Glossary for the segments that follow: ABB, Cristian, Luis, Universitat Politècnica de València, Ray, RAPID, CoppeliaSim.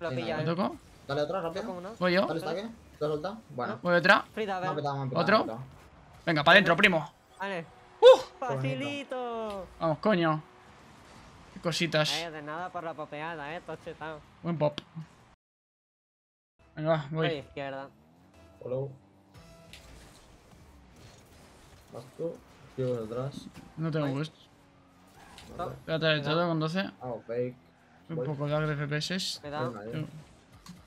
Lo pilla, ¿me toco? Dale atrás, rápido. Voy yo. Dale, saque. Lo he soltado. Bueno. Voy atrás. Otro. Venga, para adentro, primo. Vale. Facilito. Vamos, coño. Qué cositas. De nada por la popeada, tochetado. Buen pop. Venga, voy. Voy izquierda. Follow. Vas tú. Yo voy atrás. No tengo boost. Espérate, de todo con 12. Hago fake. Un poco de agre FPS.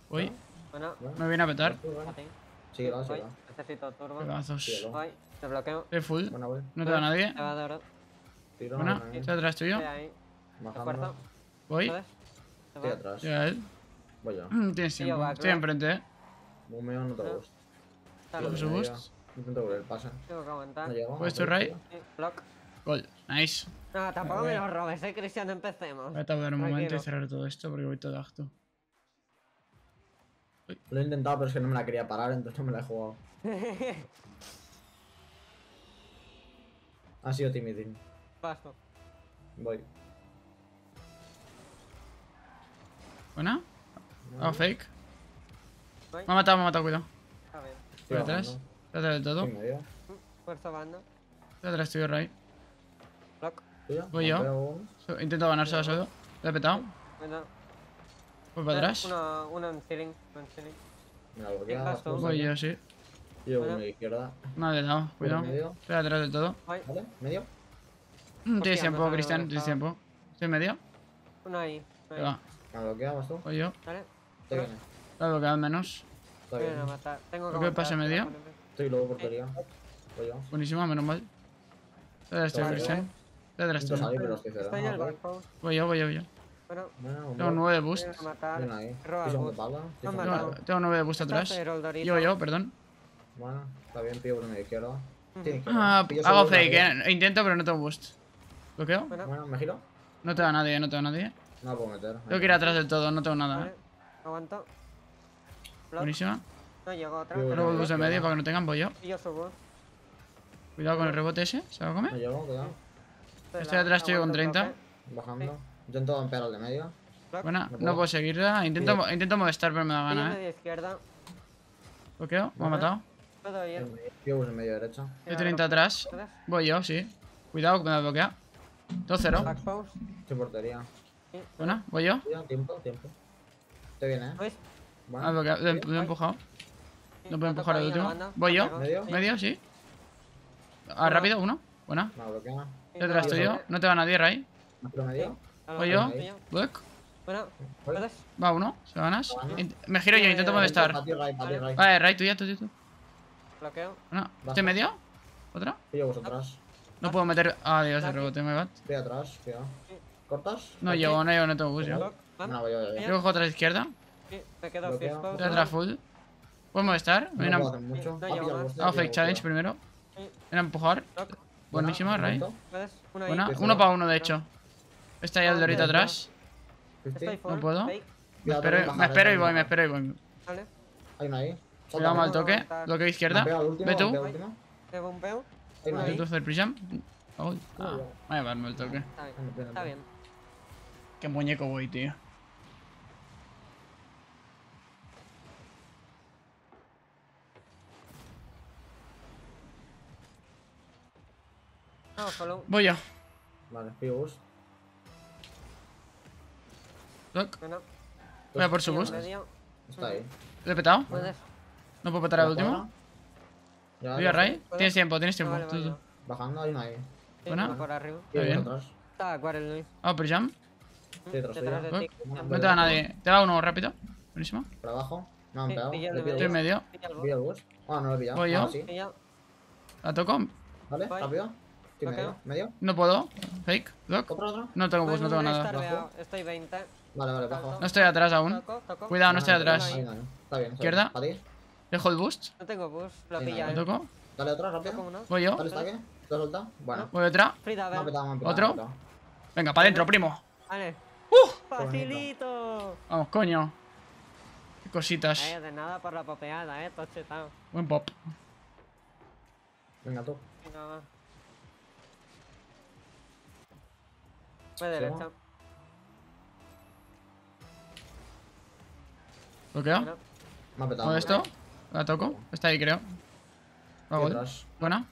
Voy. Me viene a petar. Sí, va, sí, va. Necesito turbo. Pegazos. Te bloqueo. Estoy full. No te da nadie. Bueno, estoy atrás tuyo. Voy. Estoy atrás. Ya él. Voy yo. Tienes tiempo. Estoy enfrente, Bumeo, no te boost. ¿Tengo su boost? Intento volver, pasa. Tengo que aguantar. ¿Puedes tu Ray? Block. Gol. Nice. No, tampoco me lo robes, Cristian, empecemos. Voy a tardar un momento y cerrar todo esto porque voy todo acto. Lo he intentado, pero es que no me la quería parar, entonces no me la he jugado. Ha sido timidín. Paso. Voy. ¿Buena? ¿Hago fake? Me ha matado, cuidado. Estoy atrás. Estoy atrás del todo. Fuerza banda. Estoy atrás, estoy Ray. Voy yo. Intento ganarse a solo. Lo he petado. Voy para atrás. Uno en ceiling. Voy yo, sí. Yo voy a la izquierda. Me ha dejado, cuidado. Estoy atrás del todo. ¿Vale? ¿Medio? Tienes tiempo, Cristian, tienes tiempo. ¿Estoy en medio? Uno ahí. ¿Me bloqueabas tú? Voy yo. Vale. Lo he bloqueado al menos. Está bien. Tengo que pase medio. Estoy luego portería. Voy yo. Buenísimo, menos mal. Estoy atrás, estoy Cristian. Estoy atrás, estoy. Voy yo, voy yo, voy yo. Tengo 9 boost. Tengo 9 boost atrás. Yo, perdón. Bueno, está bien, pillo por medio izquierdo. Hago fake, intento, pero no tengo boost. ¿Bloqueo? Bueno, me giro. No te da nadie, no te da nadie. No la puedo meter. Tengo que ir atrás del todo, no tengo nada. Aguanto. Buenísima. No llego otra. Luego boost de medio para que no tengan, voy yo. Cuidado con el rebote ese, ¿se lo come? No llego, cuidado. Estoy atrás, estoy con 30. Bajando. Intento ampear al de medio. Buena, no puedo seguirla. Intento molestar, pero me da gana, Bloqueo, me ha matado. Yo voy en medio derecho. Estoy 30 atrás. Voy yo, sí. Cuidado que me da bloqueado. 2-0. Estoy portería. Buena, voy yo. Tiempo. Estoy bien, Bueno, lo he empujado. No puedo empujar al último. Voy yo. Medio, sí. Rápido, uno. Buena. Detrás tuyo. No te va nadie, Ray. Voy yo. Black. Va uno. ¿Se ganas? Me giro yo, intento molestar. Vale, Ray, tú. Bloqueo. ¿Este medio? ¿Otra? Pillo vosotras. No puedo meter. Adiós, el rebote, me va. Estoy atrás, cuidado. ¿Cortas? No llego, no tengo bus ya. Yo cojo otra izquierda. Te quedo fijo. Estoy atrás full. ¿Puedo molestar? Hago fake challenge primero. Ven a empujar. Buenísima, Ray. Buena. Uno para uno, de hecho. Está ahí el de ahorita atrás. No puedo. Me espero y voy. Vale. Hay una ahí. Cuidado mal toque. Bloqueo izquierda. Ve tú. Te bombeo. ¿Tú haces el pre-jump? Voy a llevarme el toque. Está bien. Qué muñeco voy, tío. Voy yo. Vale, pillo boost. Lock. Voy a por su boost. Está ahí. ¿Lo he petado? No puedo petar al último. Voy a Ray. Tienes tiempo. Vale. Bajando, hay una ahí. Buena. Está bien. Ah, pero jump. No te va nadie. Te va uno rápido. Buenísimo. Por abajo. No han pegado. Estoy en medio. Pillo el boost. Ah, no lo he pillado. Voy yo. La toco. Vale, rápido. ¿Medio? No puedo. Fake. Block. ¿Otro? No tengo boost, no tengo nada. Estoy 20. Vale, bajo. No estoy atrás aún. Cuidado, no estoy atrás. Está bien. Izquierda. Dejo el boost. No tengo boost. Lo pilla. ¿Lo toco? Dale atrás, rápido. Voy yo. ¿Te solta? Bueno. Voy atrás. Otro. Venga, para adentro, primo. Vale. Facilito. Vamos, coño. Qué cositas. De nada por la popeada, tochetado. Buen pop. Venga, tú. Venga, va. Voy derecha. ¿Bloqueo? Me ha petado. ¿Hago esto? ¿La toco? Está ahí, creo. ¿Buena?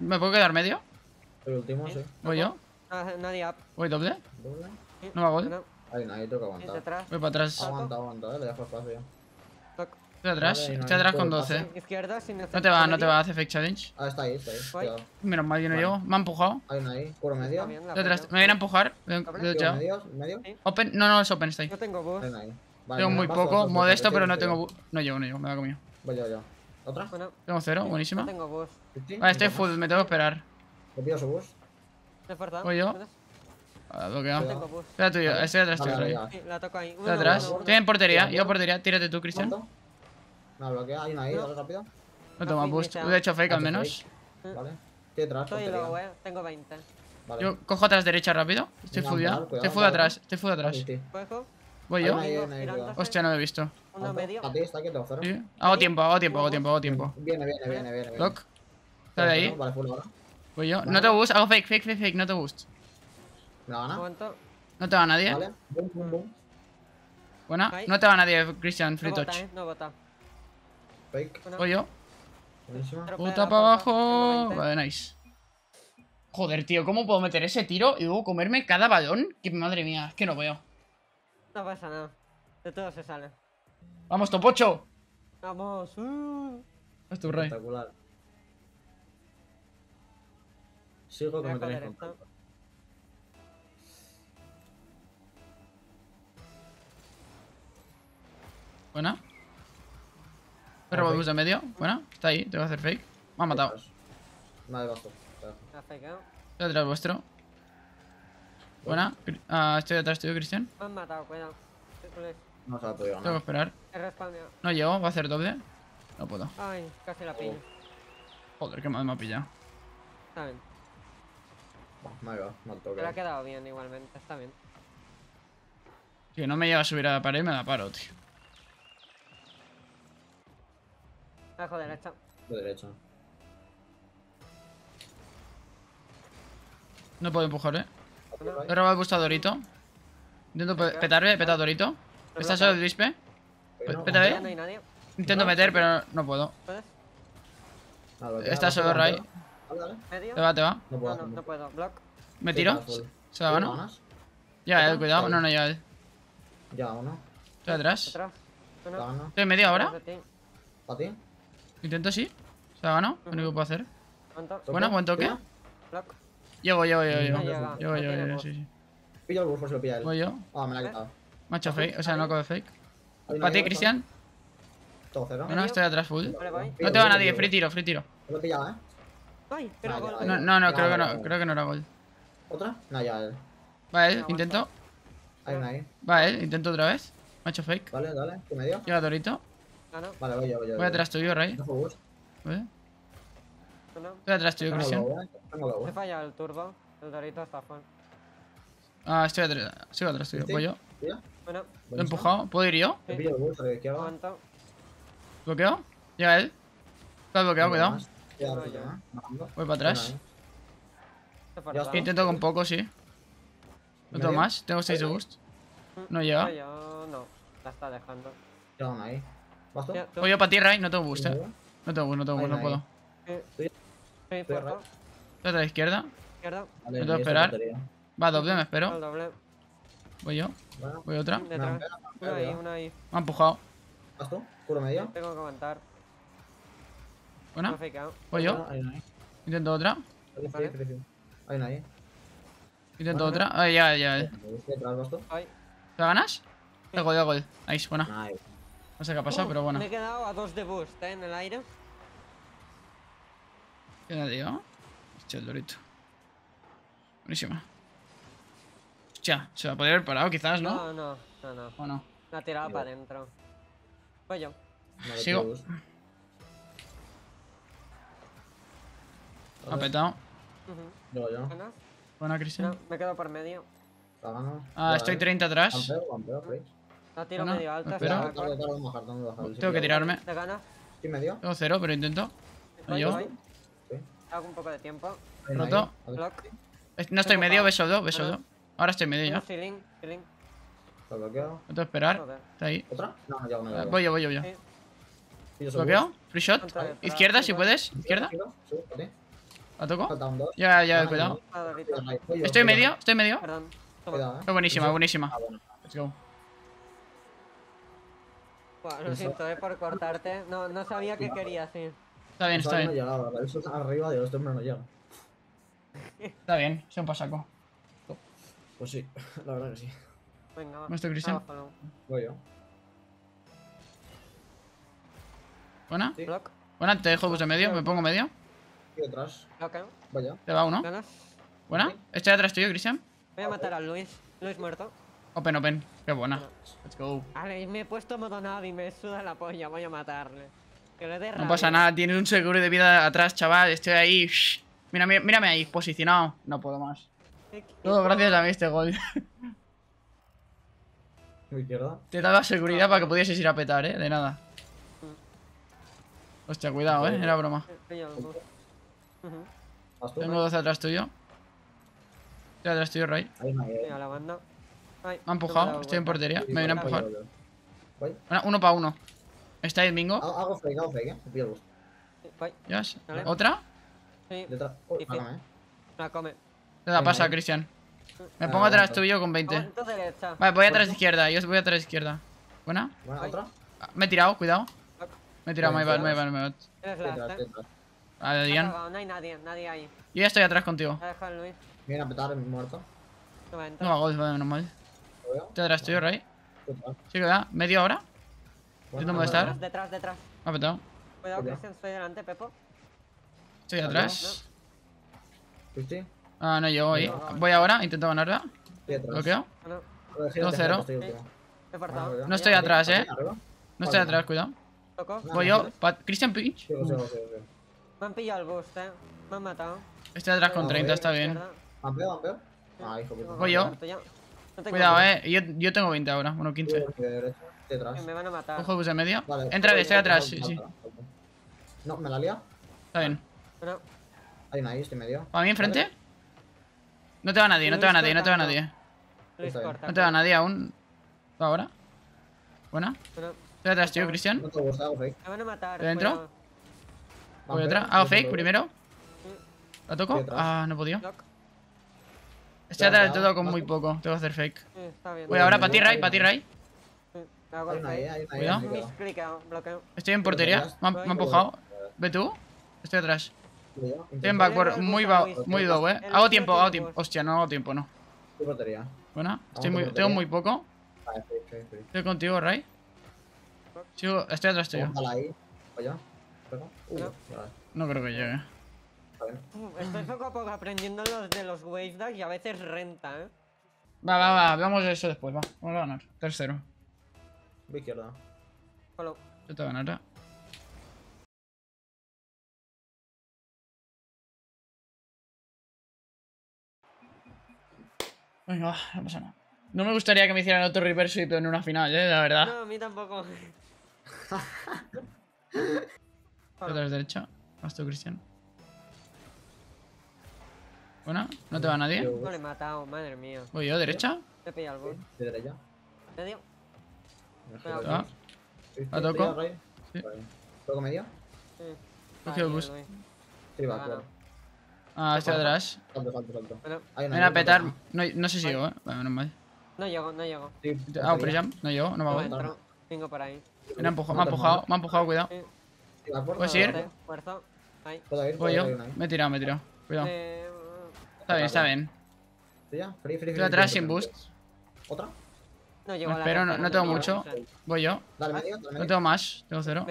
¿Me puedo quedar medio? El último, sí. ¿Voy yo? Nadie up. ¿Voy doble? ¿Doble? ¿No va a gol? Ahí nadie, tengo que aguantar. Voy para atrás. Aguanta, le dejo espacio. Estoy atrás con 12. No te va, hace fake challenge. Ah, está ahí, cuidado. Menos mal, yo no llego. Me ha empujado. Hay una ahí, curo medio. Me viene a empujar. ¿Medio? Open, no, es open, está ahí. No tengo boost. Tengo muy poco, modesto, pero no tengo boost. No llego, me la he comido. Voy yo. ¿Otra? Tengo cero, buenísima. No tengo boost. Vale, estoy full, me tengo que esperar. ¿Te pido su boost? Voy yo. Bloqueado. Espera tú, yo, estoy atrás tuyo. La toco ahí. Estoy atrás. Estoy en portería, yo portería. Tírate tú, Cristian. No, bloquea, hay una ahí, dale rápido. No toma boost, he hecho fake al menos. Vale, estoy atrás. Estoy low, tengo 20. Vale. Yo cojo atrás derecha rápido. Estoy full ya. Estoy full atrás, ¿Voy yo? Hostia, no lo he visto. A ti, está quieto, cero. Hago tiempo. Viene. Lock. Está de ahí. Voy yo. No te boost, hago fake, no te boost. ¿Me la gana? No te va nadie. Vale, boom. Buena, no te va nadie, Cristian, free touch. No bota. Voy yo. Puta para abajo. Vale, nice. Joder, tío, ¿cómo puedo meter ese tiro y luego comerme cada balón? Que madre mía, es que no veo. No pasa nada. De todo se sale. ¡Vamos, top 8! ¡Vamos! Es tu Ray. Espectacular. Sigo que me tenéis contento. Buena. Pero volvemos de medio, buena, está ahí, tengo que hacer fake. Me ha matado. Vale, bajo. Estoy detrás vuestro. Buena, estoy detrás tuyo, Cristian. Me han matado, cuidado. No se ha podido, tengo que esperar. No llego, voy a hacer doble. No puedo. Ay, casi la pillo. Joder, qué mal me ha pillado. Está bien. Pero ha quedado bien igualmente, está bien. Si no me llega a subir a la pared, me la paro, tío. Abajo derecha. De derecha. No puedo empujar, He robado el busto a Dorito. Intento petarle, peta a Dorito. ¿Está solo el Luispe? Peta ahí. Intento meter, pero no puedo. Está solo Ray. Te va. No puedo. Block. ¿Me tiro? ¿Se la gano? Ya, cuidado. No, ya él. Ya, uno. Estoy atrás. Estoy en medio ahora. ¿Para ti? Intento sí. Se la gano. Lo único que puedo hacer. Bueno, buen toque. Llego, sí. Pillo el burro, se lo pilla él. Voy yo. Ah, me la he quitado. Me ha hecho fake, o sea, no acabo de fake. ¿Para ti, Cristian? Todo cero. No, estoy atrás full. No te va nadie, free tiro. Lo he pillado, No, creo que no era gol. ¿Otra? No, ya él. Va él, intento. Hay una ahí. Va él, intento otra vez. Me ha hecho fake. Vale, dale, ¿qué medio? Llega Dorito. Vale, voy yo. Voy atrás tuyo, Ray. Estoy atrás tuyo, Cristian. Me falla el turbo. El Dorito está full. Ah, estoy atrás. Sigo atrás tuyo. Voy yo. Bueno. Lo he empujado. ¿Puedo ir yo? Te pillo el bolso de aquí abajo. ¿Bloqueo? Llega él. Está bloqueado, cuidado. Voy para atrás. Intento con poco, sí. No tengo más. Tengo 6 de boost. No llega. No. La está dejando. Ahí. Voy yo para ti, Ray. No tengo boost, No tengo boost, no puedo. Estoy a la izquierda. No tengo que esperar. Va, doble, me espero. Voy yo. Voy otra. Una ahí. Me ha empujado. ¿Vas tú? ¿Curo medio? Tengo que aguantar. Buena. Voy yo. Intento otra. Hay una ahí. Intento otra. Ahí, ya. ¿Te ganas? Gol. Nice, buena. No sé qué ha pasado, pero bueno. Me he quedado a 2 de boost, en el aire. ¿Qué le digo? Hostia, el Dorito. Buenísima. Hostia, se la podría haber parado quizás, ¿no? No. ¿O no? La tiraba para adentro. Voy yo. Sigo. Ha petado. Luego yo. Buena, Cristian. Me quedo por medio. Ah, estoy 30 atrás. La tiro medio alta. Tengo que tirarme. ¿Te ganas? ¿Quién me dio? Tengo 0, pero intento. Yo. Hago un poco de tiempo. Roto. No estoy medio, beso 2. Ahora estoy medio ya. Está bloqueado. Otro a esperar. Joder. Está ahí. ¿Otra? No, ya no. Voy yo. ¿Bloqueo? Free shot. Izquierda, si puedes. Izquierda. ¿La toco? Ya, cuidado. Estoy medio. Perdón. Es buenísima. Ah, bueno. Let's go. Bueno, lo siento, por cortarte. No sabía que querías, sí. Está bien. No llegaba, para eso está arriba de los dos no llega. Está bien, es un pasaco. Pues sí, la verdad que sí. Venga, va. ¿Cómo está Cristian? Voy yo. ¿Buena? Sí. Buena, te dejo de medio, me pongo medio. Y detrás. Okay. Vaya. Te va uno. Buena. Okay. Este de atrás tuyo, Cristian. Voy a matar a Luis. Luis muerto. Open. Qué buena. Let's go. Vale, me he puesto modo navi, me suda la polla, voy a matarle. Que le dé rabia. No pasa nada, tienes un seguro de vida atrás, chaval. Estoy ahí. Mírame ahí, posicionado. No puedo más. Todo gracias a mí este gol. Te daba seguridad para que pudieses ir a petar, de nada. Hostia, cuidado, era broma. Tengo dos atrás tuyo. Estoy atrás tuyo, Ray. Me ha empujado, estoy en portería. Me viene a empujar. Uno para uno. Está ahí el bingo. Hago fake, te pillo el gusto. ¿Otra? Sí. La come. Te la pasa, Cristian. Me pongo atrás tuyo con 20. Vale, voy atrás izquierda. Yo voy atrás izquierda. ¿Buena? ¿Otra? Me he tirado, cuidado. Me he tirado, my bad. Vale, Dian. No hay nadie ahí. Yo ya estoy atrás contigo. Viene a petar, muerto. No hago, menos mal. Estoy atrás tuyo, Ray. Sí, cuidado. ¿Medio ahora? ¿Tú no puedes estar? Detrás. Me ha petado. Cuidado, Cristian, estoy delante, Pepo. Estoy atrás. ¿Cristian? Ah, no llego ahí. Voy ahora, intento ganarla. Bloqueo. 2-0. No estoy atrás, No estoy atrás, cuidado. Voy yo. Cristian Pitch. Me han pillado el boost, Me han matado. Estoy atrás con 30, está bien. ¿Ampeo? Ah, hijo mío. Voy yo. Cuidado, Yo tengo 20 ahora. Bueno, 15. Me van a matar. Ojo, bus en medio. Entra, estoy atrás, sí. No, me la lía. Está bien. Hay una ahí, estoy medio. ¿Para mí enfrente? No te va nadie. No te va nadie aún. ¿Ahora? Buena. Estoy atrás, tío, Cristian. No te gusta, hago fake. Me van a matar. ¿Dentro? Voy atrás. Hago fake primero. ¿La toco? Ah, no he podido. Estoy atrás de todo con muy poco. Tengo que hacer fake. Voy ahora para ti, Ray. Cuidado. Estoy en portería. Me han empujado. ¿Ve tú? Estoy atrás. Estoy en backward, muy low, Hago tiempo. Hostia, no hago tiempo, no. Buena, tengo muy poco. Estoy contigo, Ray. Estoy atrás tuyo. No creo que llegue. Estoy poco a poco aprendiendo los de los wavedacks y a veces renta, Va, veamos eso después, va. Vamos a ganar. 3-0. Voy izquierda. Yo te voy a ganar, Venga, no pasa nada. No me gustaría que me hicieran otro reverse sweep en una final, la verdad. No, a mí tampoco. Otra es derecha. Vas tú, Cristian. Buena, no te va nadie. No le he matado, madre mía. Voy yo, derecha. Te he pillado el gol. De derecha. Medio. ¿La toco? Sí. ¿Toco medio? Sí. Coge el bus. Sí, va, claro. Ah, estoy atrás. Salto. Ven a petar. No sé si llego, Vale, menos mal. No llego. Ah, pero ya. No me hago. Vengo por ahí. Me ha empujado, cuidado. ¿Puedes ir? Voy yo. Me he tirado. Cuidado. Está bien. Estoy atrás sin boost. ¿Otra? No llego. Pero no tengo mucho. Voy yo. No tengo más. Tengo 0.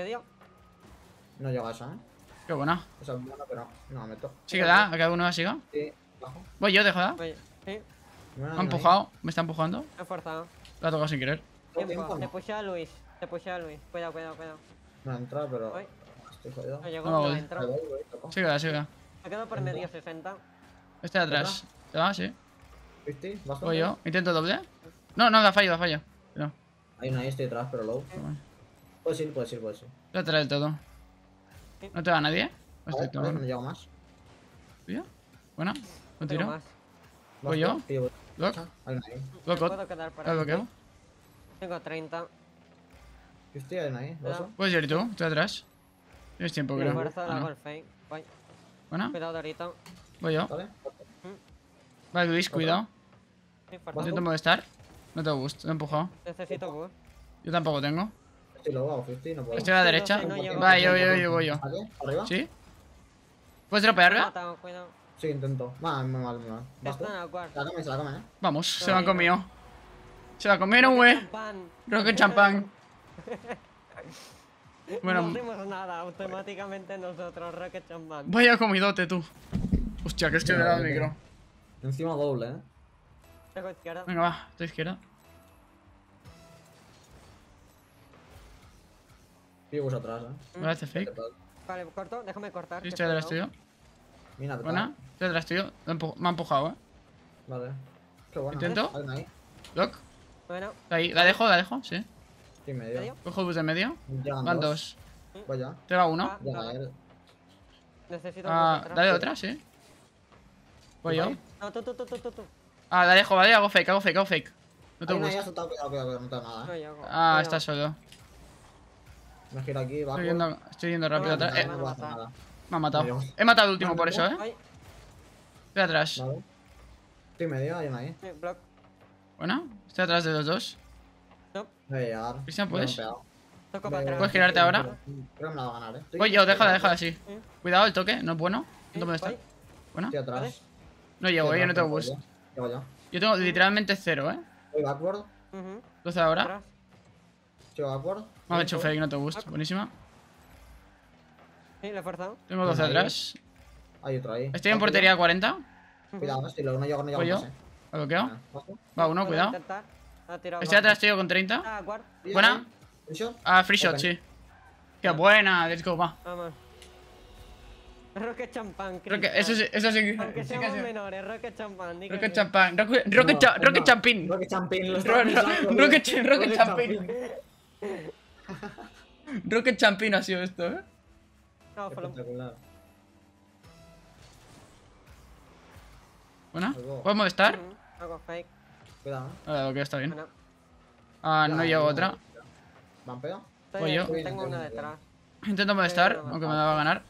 No llego a esa, Qué buena. O sea, bueno, pero no meto. Sí que da, a cada uno siga. Sí, bajo. Voy yo, deja. Sí. Me ha empujado, me está empujando. Me ha forzado. La ha tocado sin querer. Te pushea a Luis. Cuidado. No ha entrado, pero. Estoy jodido. No entra. Sí que da. Me quedo por medio 60. Este de atrás. ¿Te va? Sí. Voy yo. Intento doble. No, la fallo. No. Hay una ahí, estoy atrás, pero low. Puedes ir. Voy atrás del todo. ¿No te va nadie? No llego más. ¿Tuyo? Buena, un tiro. ¿Voy yo? ¿Lock? ¿Puedo quedar para aquí? Tengo 30. ¿Qué estoy ahí? ¿Puedes ir tú? Estoy atrás. Tienes tiempo, creo. Bueno. Cuidado ahorita. Voy yo. Vale, Luis, cuidado. Intento molestar. No tengo boost, lo he empujado. Necesito boost. Yo tampoco tengo. Estoy a la derecha. Vale, yo voy. ¿Arriba? ¿Sí? ¿Puedes dropearla? Sí, intento. Mal. Se la come, eh. Vamos, se la han comido. Se la comieron, güey. Rocket Champagne. Bueno, no hacemos nada, automáticamente nosotros, Rocket Champagne. Vaya comidote, tú. Hostia, que estoy de lado del micro. Encima doble, eh. Tengo izquierda. Venga, va, estoy izquierda. Vivos atrás, eh. Vale, este fake. Vale, corto, déjame cortar. Sí, estoy atrás tuyo. Mira, buena, estoy atrás tuyo. Me ha empujado, eh. Vale. Qué bueno. Intento. Lock. Bueno. Ahí, la dejo, sí. Sí, medio. Cojo el bus de medio. Van dos. Vaya. Te va uno. Necesito otra. Dale otra, sí. Voy yo. No, tú. Ah, la dejo, vale. Hago fake. No te gusta. No tengo nada, eh. Ah, está solo. Me giro aquí, va. Estoy yendo rápido atrás. Me ha matado. He matado el último por eso, eh. Estoy atrás. Estoy medio, hay una ahí. Bueno, estoy atrás de los dos. Cristian, ¿puedes? ¿Puedes girarte ahora? Creo que me la va a ganar, eh. Voy yo, déjala así. Cuidado, el toque, no es bueno. No puedo estar. Bueno. No llego, yo no tengo boost. Yo tengo literalmente cero, eh. Voy backward. 12 ahora. Yo backward. Me ha hecho fake, no tengo boost. Buenísima. Sí, le he forzado. Tengo 12 atrás. Hay otro ahí. Estoy en portería 40. Cuidado, si lo uno yo no llego. ¿Lo bloqueo? Va uno, cuidado. Estoy atrás, tío, con 30. Buena. Free shot, sí. Qué buena, let's go, va. Vamos. Rocket Champagne, Cristian. Eso sí. Aunque seamos menores, Rocket Champagne. Rocket Champagne. Rocket Champagne. Rocket Champagne. Rocket Champagne. Rocket Champagne ha sido esto, eh. No, espectacular. Buena. ¿Puedes molestar? Hago fake. Cuidado, ¿eh? Vale, ok, está bien. Ah, no llevo otra. ¿Vampeo? Voy yo. Tengo una detrás. Intento molestar, aunque me la va a ganar.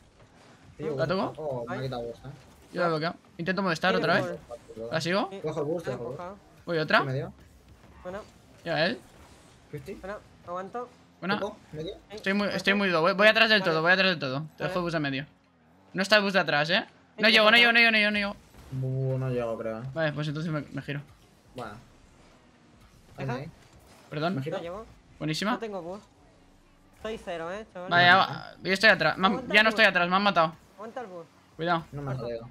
¿La toco? Oh, me ha quitado boost, eh. Yo la he bloqueado. Intento molestar otra vez. ¿La sigo? Cojo el boost, voy otra. Bueno. Ya él. Bueno, aguanto. Bueno. Estoy muy low, voy atrás del todo, Te dejo el boost de medio. No está el boost de atrás, eh. No llego. No llego, creo. Vale, pues entonces me giro. Bueno. ¿Esa? Perdón. Buenísima. No tengo bus. Estoy cero, chaval. Vale, yo estoy atrás. Ya no estoy atrás, me han matado. Aguanta el bus. Cuidado. No me han jodido.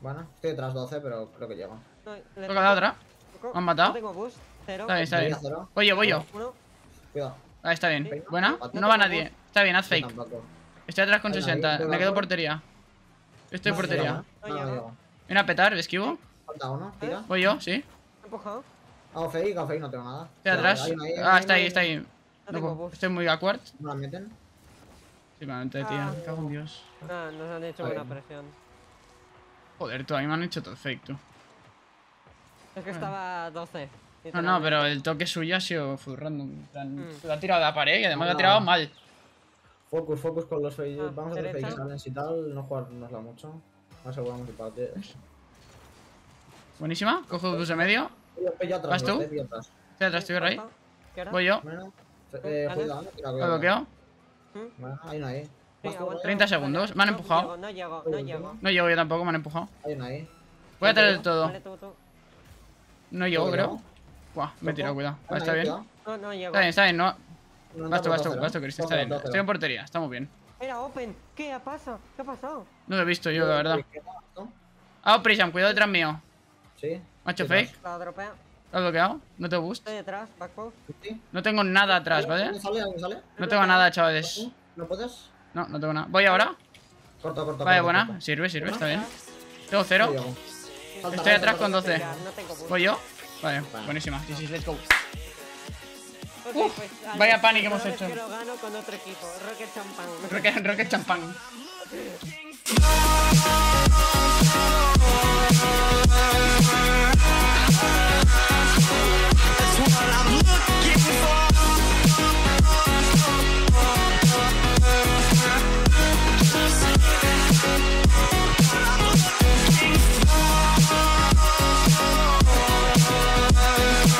Bueno, estoy atrás 12, pero creo que llego. Toca la otra. Me han matado. No tengo bus. Cero. Está bien. Voy yo. Cuidado. Ahí está bien. Buena. No va nadie. Está bien, haz fake. Estoy atrás con 60. Me quedo portería. Estoy en portería. Viene a petar, le esquivo. Falta uno, tira. Voy yo, sí. Empujado. Hago fake, no tengo nada. Estoy atrás. Está ahí. No, estoy muy backward. ¿No la meten? Sí, me la meten, tía. Cago en Dios. No, nos han hecho buena presión. Joder, tú, a mí me han hecho todo fake, tú. Es que estaba 12. No, pero el toque suyo ha sido full random. Lo ha tirado a la pared y además lo ha tirado mal. Focus con los fake. Vamos a hacer fake challenge y tal. No jugárnosla mucho. Aseguramos el parte. Buenísima, cojo dos de medio. ¿Vas tú? Estoy atrás, estoy Ray. Voy yo. Lo bloqueo. Hay una ahí. 30 segundos, me han empujado. No llego yo tampoco, me han empujado. Hay una ahí. Voy a traer el todo. No llego, creo. Buah, me he tirado, cuidado. Está bien. Está bien, no. Vas tú, Cristian, está bien. Estoy en portería, estamos bien. Era open, ¿qué ha pasado? ¿Qué ha pasado? No lo he visto yo, la verdad. Ah, Prism, cuidado detrás mío. Sí. Macho fake. La dropea. ¿Lo has bloqueado? No te gusta. Estoy detrás, backpost. No tengo nada atrás, ¿vale? ¿Sale? No tengo nada, chavales. ¿No puedes? No tengo nada. ¿Voy ahora? Corta. Vale, buena. Sirve, está bien. Tengo cero. Estoy atrás con 12. ¿Voy yo? Vale, buenísima. Sí, let's go. Vaya panic que hemos hecho. Pero gano con otro equipo. Rocket Champagne. Rocket Champagne.